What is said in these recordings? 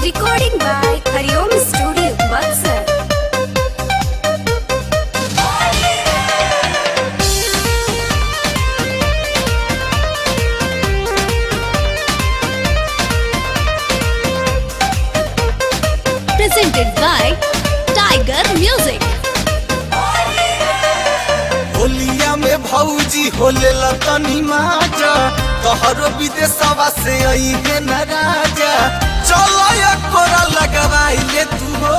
Presented by Tiger Music। होलिया में भौजी होले लतनी माजा, तोहरो विदेशवा से आई है न राजा। चलो ये कोरा लगावाइले तू हो,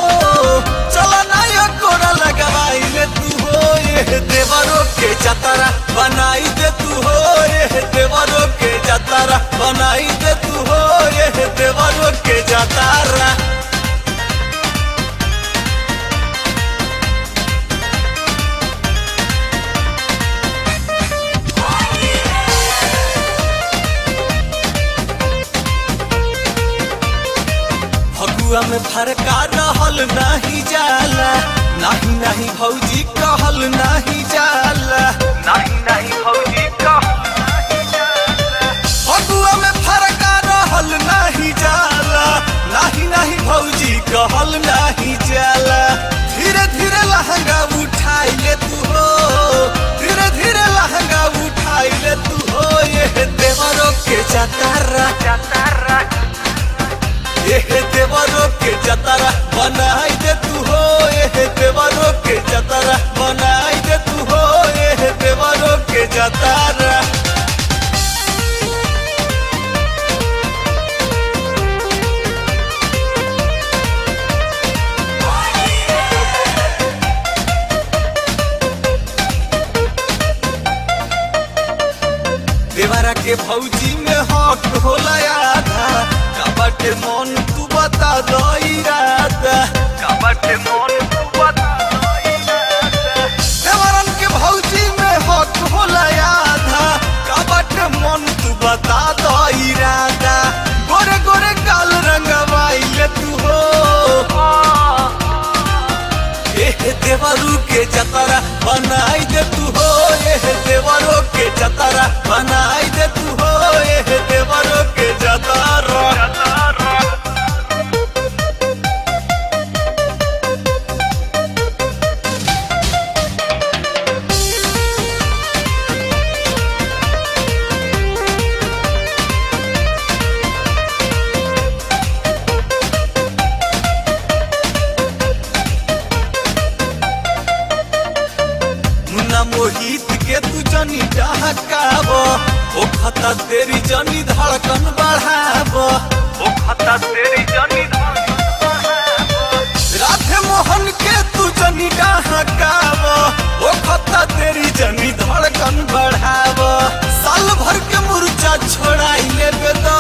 चलो ना ये कोरा लगावाइले तू हो। ये देवरों के जतरा बनाई दे तू हो, ये देवरों के जतरा बनाई दे तू हो। ये देवरों के जतरा में फरका रहल नहीं जाला, नहीं नहीं भौजी कहल नहीं जाला, नहीं नहीं भौजी कहल नहीं जाला। हगुआ में फरका रहल नहीं जाला, नहीं नहीं भौजी कहल नहीं जाला। धीरे धीरे लहंगा उठाइले तू हो, धीरे धीरे लहंगा उठाइले तू हो। ये देवरों के जतरा जतरा बनाई दे तू हो, ये देवरों के जतरा बनाई दे तू हो। ये देवरों के जतरा देवरा के भौजी में हक होला आधा, कबटे मन तू बता दो इरादा, कबटे मन तू बता दो इरादा। देवरन के भौजी में हक होला आधा, कबटे मन तू बता दो इरादा। गोरे गोरे काल रंगवाइले तू हो, ये देवरू के जतरा बनाई दे तू हो। ये देवरों के जतरा बनाई दे तू हो, ये देवरों के जतरा। मोहित के तू जनी ढहकाबो, ओ खता तेरी जनी धड़कन बढ़ाबो, ओ खता तेरी जनी धड़कन बढ़ाबो। राधे मोहन के तू जनी ढहकाबो, ओ खता तेरी जनी धड़कन बढ़ाबो। साल भर के मुर्चा छोड़ाइले बेदा,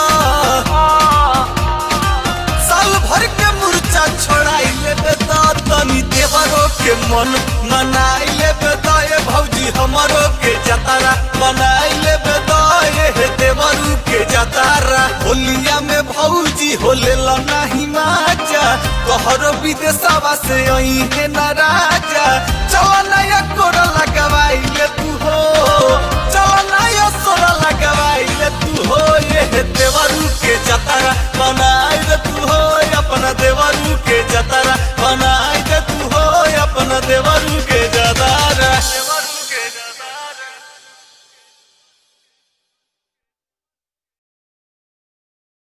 साल भर के मुर्चा छोड़ाइले बेदा। तनी देवरों के मन मनाइले बेदा, भौजी हमारों के जतरा बनाइले बेदा। ये देवरू के जतरा होलिया में भौजी होले ला नहीं माचा, तोहरो विदेशवा से आई है न राजा। चलो